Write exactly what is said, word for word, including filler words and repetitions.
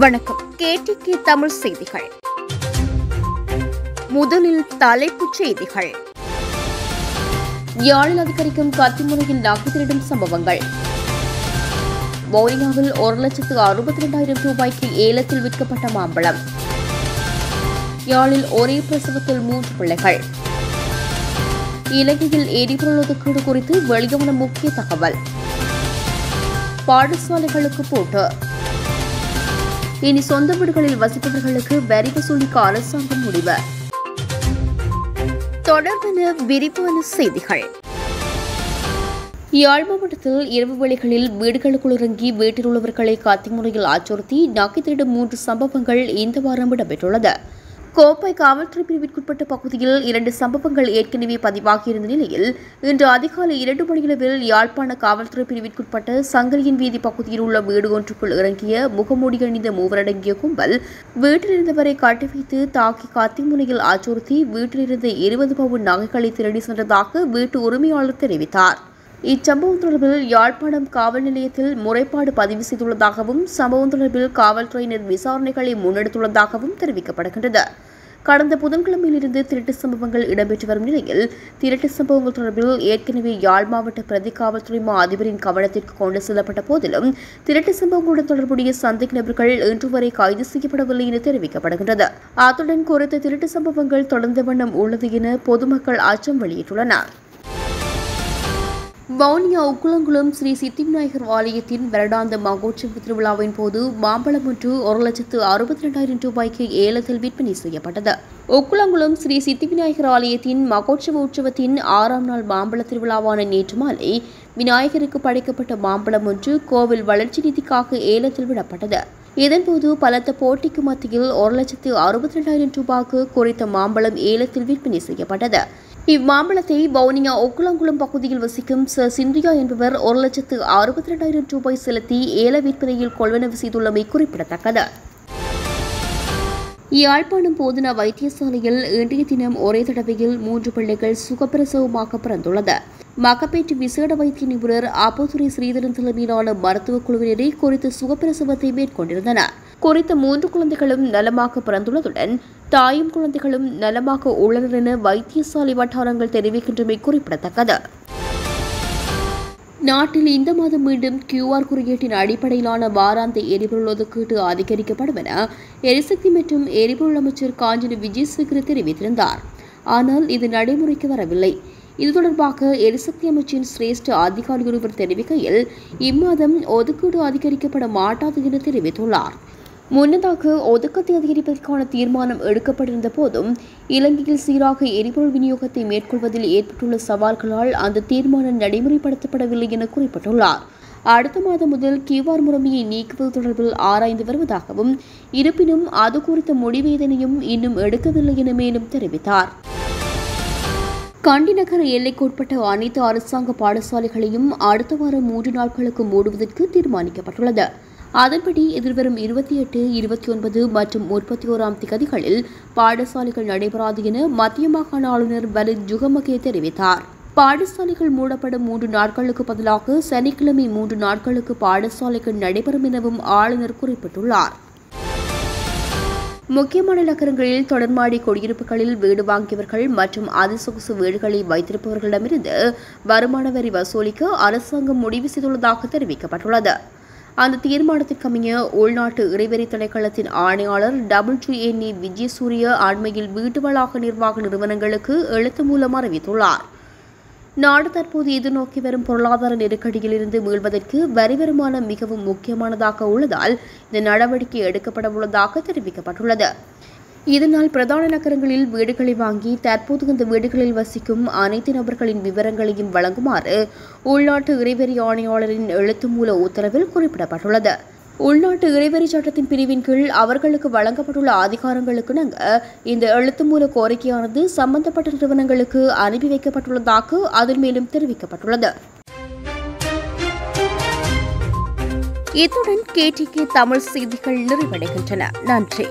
வணக்கம். கேடிகே தமிழ் செய்திகள். முதலில் தலைப்புச் செய்திகள். யாழில் அதிகரிக்கும் கத்திமுனையில் நாக்கு திருடும் சம்பவங்கள். மௌரியாவில் ஒரு லட்சத்து அறுபத்தி இரண்டாயிரம் ரூபாய்க்கு ஏலத்தில் விற்கப்பட்ட மாம்பழம். யாழில் ஒரே பிரசவத்தில் மூன்று பிள்ளைகள். இலங்கையில் எரிபொருள் ஒதுக்கீடு குறித்து வெளியான முக்கிய தகவல். பாடசாலைகளுக்கு போட்டு இனி சொந்த வீடுகளில் வசிப்பவர்களுக்கு வரி வசூலிக்க அரசாங்கம் முடிவு. தொடர்பான விரிவான செய்திகள். யாழ் மாவட்டத்தில் இரவு வேளைகளில் வீடுகளுக்குள் இறங்கி வீட்டில் உள்ளவர்களை கத்தி முறையில் அச்சுறுத்தி நாக்கி திருடும் மூன்று சம்பவங்கள் இந்த வாரம் இடம்பெற்றுள்ளது. கோப்பை காவல்துறை பிரிவிற்குட்பட்ட பகுதியில் இரண்டு சம்பவங்கள் ஏற்கனவே பதிவாகியிருந்த நிலையில் இன்று அதிகாலை இரண்டு மணியளவில் யாழ்ப்பாண காவல்துறை பிரிவிற்குட்பட்ட சங்கலியின் வீதி பகுதியில் உள்ள வீடு ஒன்றுக்குள் இறங்கிய முகமூடி அணிந்த மூவரடங்கிய கும்பல் வீட்டிலிருந்தவரை கட்டி வைத்து தாக்கி கத்தி முனையில் அச்சுறுத்தி வீட்டிலிருந்த இருபது பவுன் நகைகளை திருடி சென்றதாக வீட்டு உரிமையாளர் தெரிவித்தார். இச்சம்பவம் தொடர்பில் யாழ்ப்பாணம் காவல் நிலையத்தில் முறைப்பாடு பதிவு செய்துள்ளதாகவும் சம்பவம் தொடர்பில் காவல்துறையினர் விசாரணைகளை முன்னெடுத்துள்ளதாகவும் தெரிவிக்கப்படுகின்றது. கடந்த புதன்கிழமையிலிருந்து திருட்டு சம்பவங்கள் இடம்பெற்று வரும் நிலையில் திருட்டு சம்பவங்கள் தொடர்பில் ஏற்கனவே யாழ் மாவட்ட பிரதி காவல்துறை மா அதிபரின் கவனத்திற்கு கொண்டு செல்லப்பட்ட போதிலும் திருட்டு சம்பவங்களுடன் தொடர்புடைய சந்தேக நபர்கள் இன்று வரை கைது செய்யப்படவில்லை என தெரிவிக்கப்படுகின்றது. அத்துடன் குறித்த திருட்டு சம்பவங்கள் தொடர்ந்த வண்ணம் உள்ளது என பொதுமக்கள் அச்சம் வெளியிட்டுள்ளனர். வவுனியா உக்குளங்குளம் ஸ்ரீ சித்திவிநாயகர் ஆலயத்தின் வருடாந்த மகோற்சவ திருவிழாவின் போது மாம்பழம் ஒன்று ஒரு லட்சத்து அறுபத்தி இரண்டாயிரம் ரூபாய்க்கு ஏலத்தில் விற்பனை செய்யப்பட்டது. உக்குளங்குளம் ஸ்ரீ சித்திவிநாயகர் ஆலயத்தின் மகோற்சவ உற்சவத்தின் ஆறாம் நாள் மாம்பழ திருவிழாவான நேற்று மாலை விநாயகருக்கு படைக்கப்பட்ட மாம்பழம் ஒன்று கோவில் வளர்ச்சி நிதிக்காக ஏலத்தில் விடப்பட்டது. இதன்போது பலத்த போட்டிக்கு மத்தியில் ஒரு லட்சத்து அறுபத்தி இரண்டாயிரம் ரூபாய்க்கு குறித்த மாம்பழம் ஏலத்தில் விற்பனை செய்யப்பட்டது. இம்மாம்பழத்தை வவுனியா ஒக்குளங்குளம் பகுதியில் வசிக்கும் ச சிந்தியா என்பவர் ஒரு லட்சத்து அறுபத்தி இரண்டாயிரம் ரூபாய் செலுத்தி ஏல விற்பனையில் கொள்வனவு செய்துள்ளமை குறிப்பிடத்தக்கது. யாழ்ப்பாணம் போதனா வைத்தியசாலையில் இன்றைய தினம் ஒரே தடவையில் மூன்று பிள்ளைகள் சுகப்பிரசவமாக பிறந்துள்ளது. மக்கப்பேட்டு விசேட வைத்திய நிபுணர் ஆப்போதுரை ஸ்ரீதரன் தலைமையிலான மருத்துவக் குழுவினரை குறித்த சுகப்பிரசவத்தை மேற்கொண்டிருந்தனர். குறித்த மூன்று குழந்தைகளும் நலமாக பிறந்துள்ளதுடன் தாயும் குழந்தைகளும் நலமாக உள்ளனர் என வைத்தியசாலை வட்டாரங்கள் தெரிவிக்கின்றமை குறிப்பிடத்தக்கது. நாட்டில் இந்த மாதம் மீண்டும் கியூஆர் குறியீட்டின் அடிப்படையிலான வாராந்த எரிபொருள் ஒதுக்கீடு அதிகரிக்கப்படும் என எரிசக்தி மற்றும் எரிபொருள் அமைச்சர் காஞ்சன விஜயசேகர் தெரிவித்திருந்தார். ஆனால் இது நடைமுறைக்கு வரவில்லை. இது தொடர்பாக எரிசக்தி அமைச்சின் சிரேஷ்ட அதிகாரி ஒருவர் தெரிவிக்கையில் இம்மாதம் ஒதுக்கீடு அதிகரிக்கப்பட மாட்டாது என தெரிவித்துள்ளார். முன்னதாக ஒதுக்கத்தை அதிகரிப்பதற்கான தீர்மானம் எடுக்கப்பட்டிருந்த போதும் இலங்கையில் சீராக எரிபொருள் விநியோகத்தை மேற்கொள்வதில் ஏற்பட்டுள்ள சவால்களால் அந்த தீர்மானம் நடைமுறைப்படுத்தப்படவில்லை என குறிப்பிட்டுள்ளார். அடுத்த மாதம் முதல் கியூஆர் முறைமையை நீக்குவது தொடர்பில் ஆராய்ந்து வருவதாகவும் இருப்பினும் அது குறித்த முடிவேதனையும் இன்னும் எடுக்கவில்லை என மேலும் தெரிவித்தார். கண்டி நகர எல்லைக்குட்பட்ட அனைத்து அரசாங்க பாடசாலைகளையும் அடுத்த வாரம் மூன்று நாட்களுக்கு மூடுவதற்கு தீர்மானிக்கப்பட்டுள்ளது. அதன்படி எதிர்வரும் இருபத்தி எட்டு இருபத்தி ஒன்பது மற்றும் முப்பத்தி ஓராம் திகதிகளில் பாடசாலைகள் நடைபெறாது என மத்திய மாகாண ஆளுநர் பரத் ஜுகமகே தெரிவித்தார். பாடசாலைகள் மூடப்படும் மூன்று நாட்களுக்கு பதிலாக சனிக்கிழமை மூன்று நாட்களுக்கு பாடசாலைகள் நடைபெறும் எனவும் ஆளுநர் குறிப்பிட்டுள்ளார். முக்கியமான நகரங்களில் தொடர்மாடி குடியிருப்புகளில் வீடு வாங்கியவர்கள் மற்றும் அதிசொகுசு வீடுகளை வைத்திருப்பவர்களிடமிருந்து வருமான வரி வசூலிக்க அரசாங்கம் முடிவு செய்துள்ளதாக தெரிவிக்கப்பட்டுள்ளது. அந்த தீர்மானத்திற்கமைய உள்நாட்டு இறைவரி திணைக்களத்தின் ஆணையாளர் double G N A Wijayasuriya அண்மையில் வீட்டு வளாக நிர்வாக நிறுவனங்களுக்கு எழுத்து மூலம் அறிவித்துள்ளார். நாடு தற்போது எதிர்நோக்கி வரும் பொருளாதார நெருக்கடியில் இருந்து மீள்வதற்கு வரி வருமானம் மிகவும் முக்கியமானதாக உள்ளதால் இந்த நடவடிக்கை எடுக்கப்பட உள்ளதாக தெரிவிக்கப்பட்டுள்ளது. இதனால் பிரதான நகரங்களில் வீடுகளை வாங்கி தற்போது இந்த வீடுகளில் வசிக்கும் அனைத்து நபர்களின் விவரங்களையும் வழங்குமாறு உள்நாட்டு இறைவரி ஆணையாளரின் எழுத்து மூல உத்தரவில் குறிப்பிடப்பட்டுள்ளது. உள்நாட்டு இறைவரி சட்டத்தின் பிரிவின் கீழ் அவர்களுக்கு வழங்கப்பட்டுள்ள அதிகாரங்களுக்கு இணங்க இந்த எழுத்து மூல கோரிக்கையானது சம்பந்தப்பட்ட நிறுவனங்களுக்கு அனுப்பி வைக்கப்பட்டுள்ளதாக அதில் மேலும் தெரிவிக்கப்பட்டுள்ளது. இத்துடன் கேடிகே தமிழ் செய்திகள் நிறைவடைகின்றன. நன்றி.